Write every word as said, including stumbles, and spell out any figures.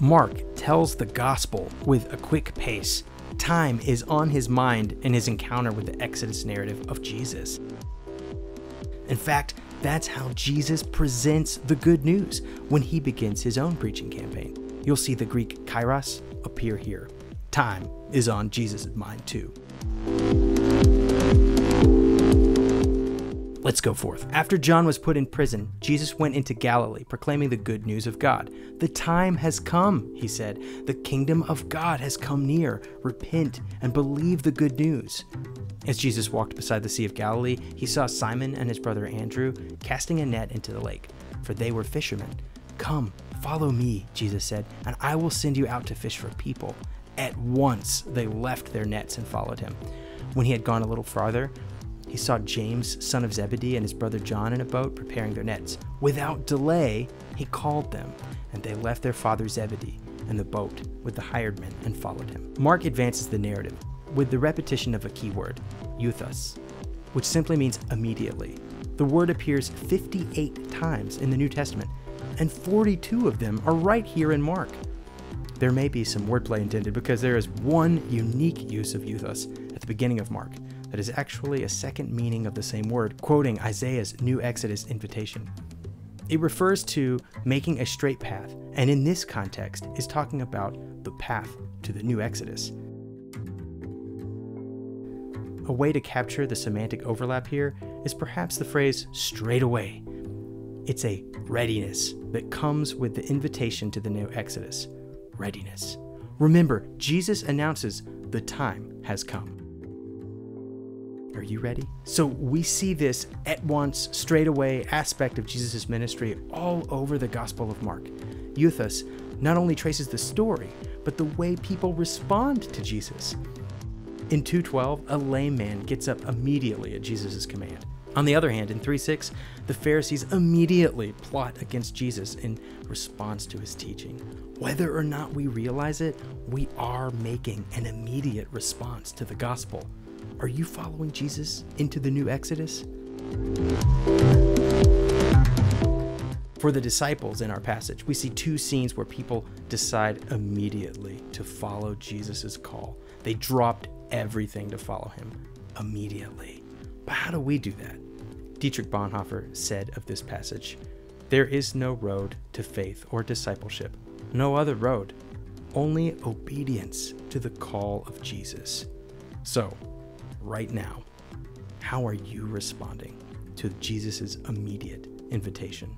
Mark tells the gospel with a quick pace. Time is on his mind in his encounter with the Exodus narrative of Jesus. In fact, that's how Jesus presents the good news when he begins his own preaching campaign. You'll see the Greek kairos appear here. Time is on Jesus' mind too. Let's go forth. After John was put in prison, Jesus went into Galilee, proclaiming the good news of God. The time has come, he said. The kingdom of God has come near. Repent and believe the good news. As Jesus walked beside the Sea of Galilee, he saw Simon and his brother Andrew casting a net into the lake, for they were fishermen. Come, follow me, Jesus said, and I will send you out to fish for people. At once they left their nets and followed him. When he had gone a little farther, he saw James, son of Zebedee, and his brother John in a boat preparing their nets. Without delay, he called them, and they left their father Zebedee and the boat with the hired men and followed him. Mark advances the narrative with the repetition of a key word, euthys, which simply means immediately. The word appears fifty-eight times in the New Testament, and forty-two of them are right here in Mark. There may be some wordplay intended because there is one unique use of euthys at the beginning of Mark that is actually a second meaning of the same word, quoting Isaiah's New Exodus invitation. It refers to making a straight path, and in this context is talking about the path to the new Exodus. A way to capture the semantic overlap here is perhaps the phrase straight away. It's a readiness that comes with the invitation to the new Exodus. Readiness. Remember, Jesus announces the time has come. Are you ready? So we see this at once, straight away aspect of Jesus' ministry all over the Gospel of Mark. Euthys not only traces the story, but the way people respond to Jesus. In two twelve, a lame man gets up immediately at Jesus' command. On the other hand, in three six, the Pharisees immediately plot against Jesus in response to his teaching. Whether or not we realize it, we are making an immediate response to the gospel. Are you following Jesus into the new Exodus? For the disciples in our passage, we see two scenes where people decide immediately to follow Jesus' call. They dropped everything to follow him immediately. But how do we do that? Dietrich Bonhoeffer said of this passage, "There is no road to faith or discipleship, no other road, only obedience to the call of Jesus." So, right now, how are you responding to Jesus' immediate invitation?